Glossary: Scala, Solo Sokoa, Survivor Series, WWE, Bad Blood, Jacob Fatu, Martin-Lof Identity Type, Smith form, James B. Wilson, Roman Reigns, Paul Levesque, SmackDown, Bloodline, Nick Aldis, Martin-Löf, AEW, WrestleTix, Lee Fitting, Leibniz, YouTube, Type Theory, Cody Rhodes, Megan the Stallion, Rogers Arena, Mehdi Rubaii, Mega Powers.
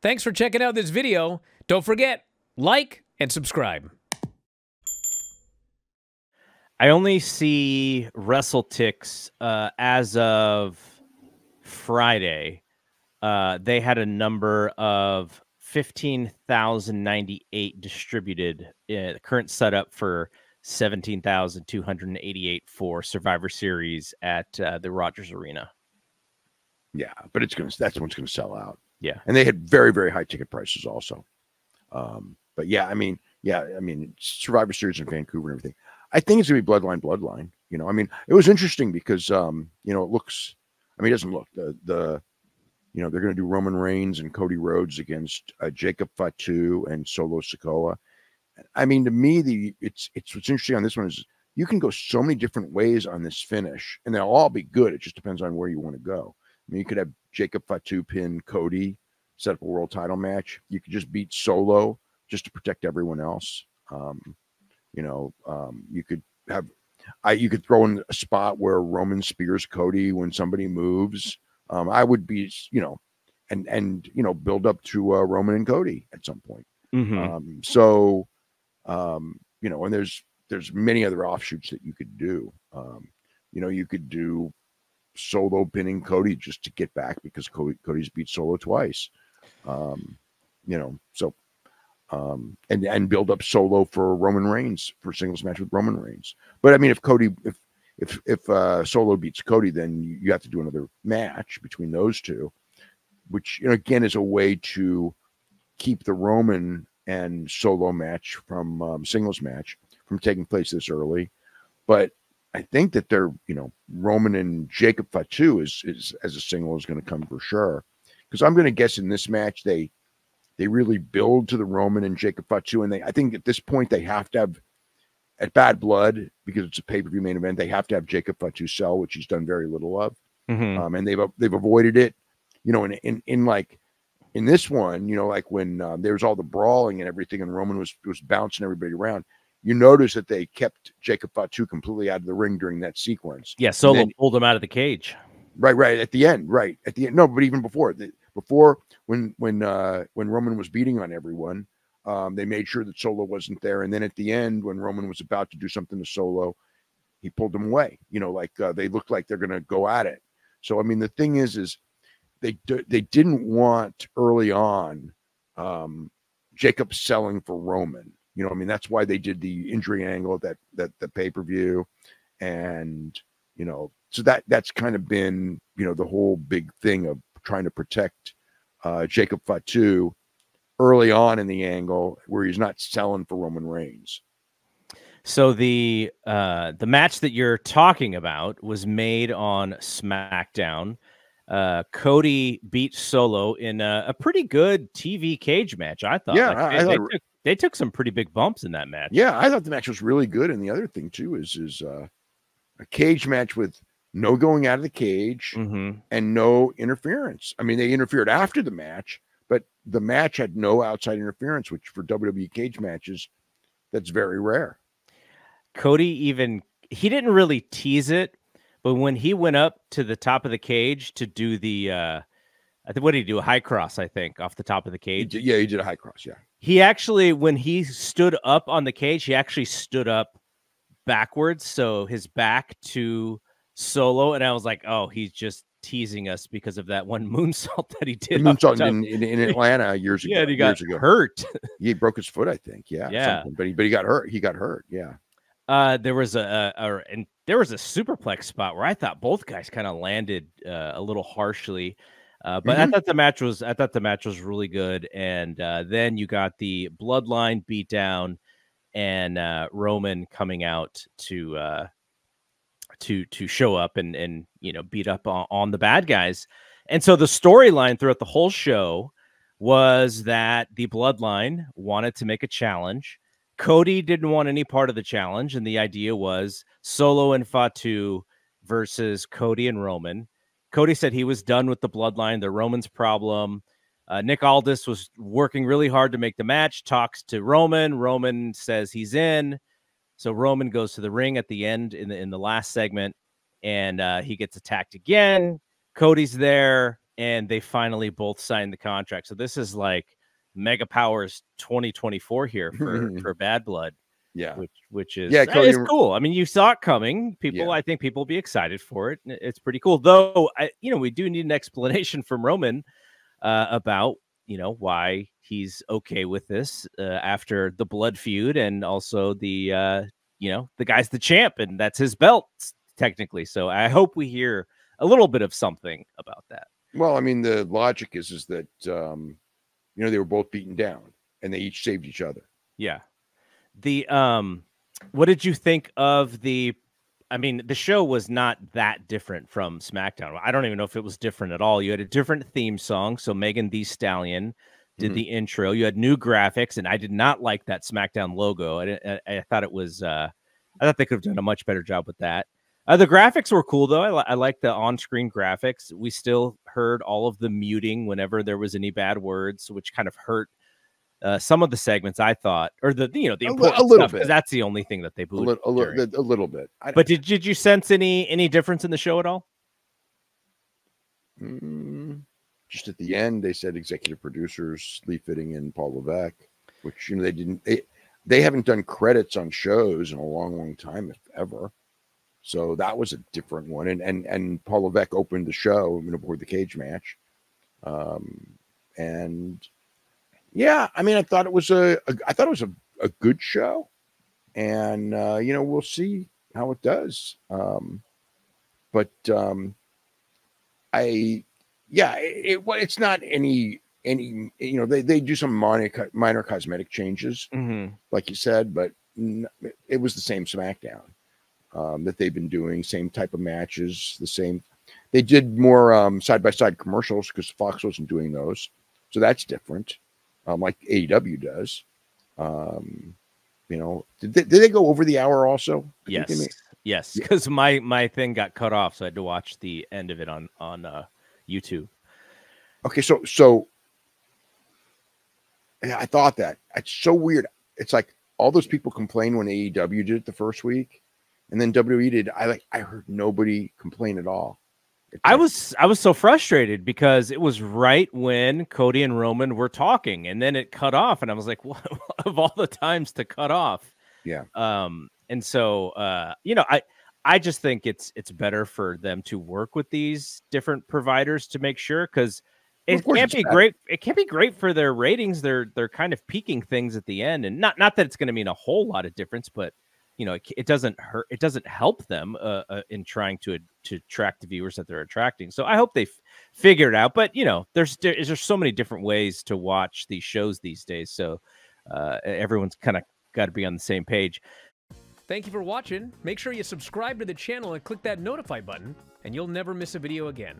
Thanks for checking out this video. Don't forget, like and subscribe. I only see WrestleTix as of Friday. They had a number of 15,098 distributed. The current setup for 17,288 for Survivor Series at the Rogers Arena. Yeah, but it's gonna, that's what's gonna sell out. Yeah, and they had very, very high ticket prices also. But yeah, I mean, Survivor Series in Vancouver and everything. I think it's gonna be Bloodline. You know, I mean, it was interesting because you know, it looks. I mean, it doesn't look the. You know, they're going to do Roman Reigns and Cody Rhodes against Jacob Fatu and Solo Sokoa. I mean, to me, it's what's interesting on this one is you can go so many different ways on this finish, and they'll all be good. It just depends on where you want to go. I mean, you could have Jacob Fatu pin Cody, set up a world title match. You could just beat Solo just to protect everyone else. You know, you could have you could throw in a spot where Roman spears Cody when somebody moves. I would be, you know, and you know, build up to Roman and Cody at some point. Mm-hmm. You know, and there's many other offshoots that you could do. You know, you could do Solo pinning Cody just to get back because Cody's beat Solo twice. You know, so and build up Solo for Roman Reigns for singles match with Roman Reigns. But I mean, if Cody if Solo beats Cody, then you have to do another match between those two, which, you know, again, is a way to keep the Roman and Solo match from singles match from taking place this early. But I think that they're, you know, Roman and Jacob Fatu is as a single is going to come for sure, because I'm going to guess in this match they really build to the Roman and Jacob Fatu, and I think at this point they have to have. At Bad Blood, because it's a pay-per-view main event, they have to have Jacob Fatu sell, which he's done very little of. Mm-hmm. And they've avoided it, you know, in this one, you know, like when there was all the brawling and everything and Roman was bouncing everybody around, you notice that they kept Jacob Fatu completely out of the ring during that sequence. Yeah, Solo pulled him out of the cage. Right, at the end, No, but even before, when Roman was beating on everyone, they made sure that Solo wasn't there, and then at the end, when Roman was about to do something to Solo, he pulled him away. You know, like they looked like they're going to go at it. So, I mean, the thing is they didn't want early on Jacob selling for Roman. You know, I mean, that's why they did the injury angle at the pay per view, and you know, so that's kind of been, you know, the whole big thing of trying to protect Jacob Fatu early on in the angle where he's not selling for Roman Reigns. So the match that you're talking about was made on SmackDown. Cody beat Solo in a pretty good TV cage match, I thought. Yeah, like, they took some pretty big bumps in that match. Yeah, I thought the match was really good. And the other thing too is a cage match with no going out of the cage. Mm-hmm. And no interference. I mean, they interfered after the match, but the match had no outside interference, which for WWE cage matches, that's very rare. Cody he didn't really tease it, but when he went up to the top of the cage to do the, I think, what did he do? A high cross, I think, off the top of the cage. He did, yeah, he did a high cross, yeah. He actually, when he stood up on the cage, he actually stood up backwards, so his back to Solo, and I was like, oh, he's just teasing us because of that one moonsault that he did in Atlanta years ago. Yeah, he got hurt. He broke his foot, I think. Yeah, yeah. But he got hurt. He got hurt. Yeah. There was a superplex spot where I thought both guys kind of landed a little harshly, but mm-hmm. I thought the match was really good. And then you got the Bloodline beat down, and Roman coming out to show up and you know, beat up on the bad guys. And so the storyline throughout the whole show was that the Bloodline wanted to make a challenge. Cody didn't want any part of the challenge, and the idea was Solo and Fatu versus Cody and Roman. Cody said he was done with the Bloodline, the Roman's problem. Nick Aldis was working really hard to make the match, talks to Roman. Roman says he's in. So Roman goes to the ring at the end in the last segment, and he gets attacked again. Cody's there. and they finally both signed the contract. So this is like Mega Powers 2024 here for Bad Blood. Yeah, which is, yeah, Cody, it's cool. I mean, you saw it coming. People, yeah. I think people will be excited for it. It's pretty cool, though. You know, we do need an explanation from Roman about, you know, why he's okay with this after the blood feud, and also the you know, the guy's the champ and that's his belt technically. So I hope we hear a little bit of something about that. Well, I mean, the logic is that you know, they were both beaten down and they each saved each other. Yeah. The what did you think of the, I mean, the show was not that different from SmackDown. I don't even know if it was different at all. You had a different theme song. So Megan the Stallion did the intro. You had new graphics, and I did not like that SmackDown logo. I thought it was I thought they could have done a much better job with that. The graphics were cool, though. I like the on-screen graphics. We still heard all of the muting whenever there was any bad words, which kind of hurt some of the segments, I thought, or the, you know, the important stuff, bit. That's the only thing that they blew a little bit. But did you sense any difference in the show at all? Just at the end, they said executive producers Lee Fitting and Paul Levesque, which, you know, they haven't done credits on shows in a long, long time, if ever. So that was a different one. And Paul Levesque opened the show aboard the cage match, and. Yeah, I mean, I thought it was a good show, and you know, we'll see how it does. It's not any you know, they do some minor cosmetic changes, like you said, but it was the same SmackDown that they've been doing, same type of matches, the same. They did more side by side commercials because Fox wasn't doing those, so that's different. Like AEW does, you know, did they go over the hour also? Yes, because my thing got cut off, so I had to watch the end of it on YouTube. Okay, so yeah, I thought that it's so weird. It's like all those people complained when AEW did it the first week, and then WWE did. I heard nobody complain at all. I was so frustrated because it was right when Cody and Roman were talking, and then it cut off, and I was like, "What of all the times to cut off?" Yeah. And so, you know, I just think it's better for them to work with these different providers to make sure, because it can't be great. It can't be great for their ratings. They're kind of peaking things at the end, and not that it's going to mean a whole lot of difference, but. You know, it doesn't hurt. It doesn't help them in trying to attract the viewers that they're attracting. So I hope they figure it out. But you know, there's so many different ways to watch these shows these days. So everyone's kind of got to be on the same page. Thank you for watching. Make sure you subscribe to the channel and click that notify button, and you'll never miss a video again.